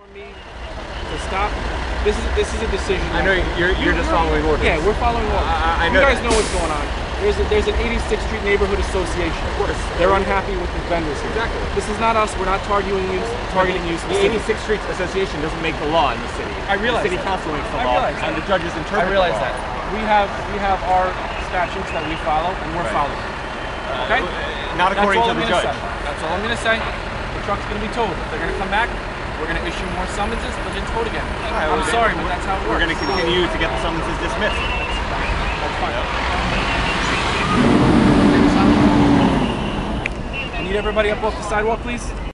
For me to stop, this is a decision. I know you're just following orders. Yeah, we're following orders. I know. You guys know what's going on. There's an 86th Street Neighborhood Association. Of course. They're unhappy with the vendors here. Exactly. This is not us. We're not targeting you. The 86th Street Association doesn't make the law in the city. I realize the city council makes the law, and the judges interpret. I realize that. We have our statutes that we follow, and we're following. Okay. Not according to the judge. That's all I'm going to say. The truck's going to be towed. They're going to come back. We're going to issue more summonses. They'll get towed again. I'm sorry, but that's how it works. We're going to continue to get the summonses dismissed. That's fine. I need everybody up off the sidewalk, please.